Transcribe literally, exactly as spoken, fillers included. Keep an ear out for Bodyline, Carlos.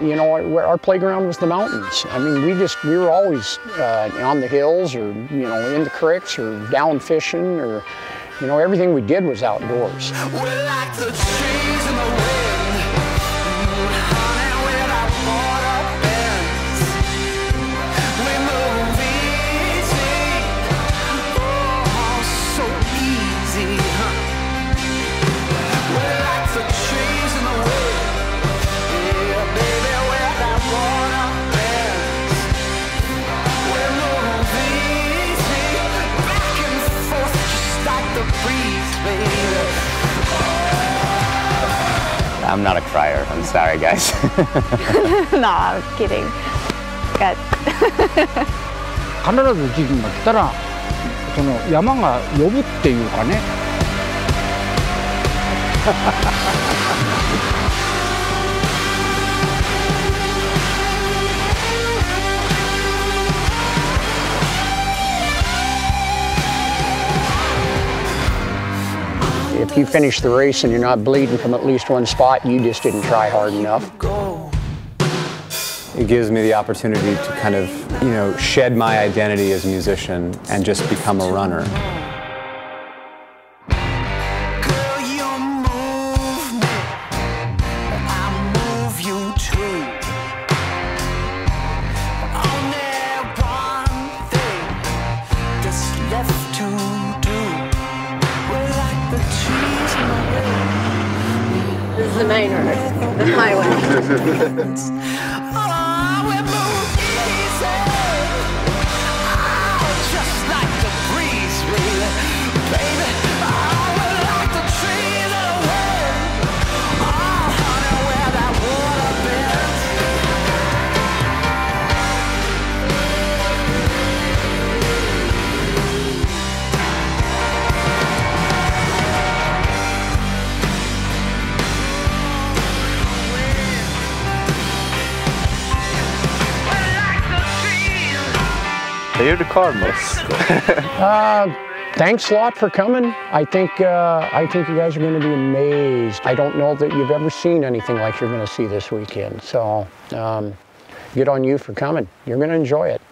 you know, our, our playground was the mountains. I mean, we just, we were always uh, on the hills or, you know, in the creeks or down fishing or, you know, everything we did was outdoors. We're like the trees in the wind. I'm not a crier. I'm sorry, guys. No, I'm kidding. God. 카메라를 찍으면 따라 저는 야망아 여부 때 유가네. If you finish the race and you're not bleeding from at least one spot, you just didn't try hard enough. It gives me the opportunity to kind of, you know, shed my identity as a musician and just become a runner. This is the main road, the highway. You're the Carlos. uh, thanks a lot for coming. I think uh, I think you guys are going to be amazed. I don't know that you've ever seen anything like you're going to see this weekend. So um, good on you for coming. You're going to enjoy it.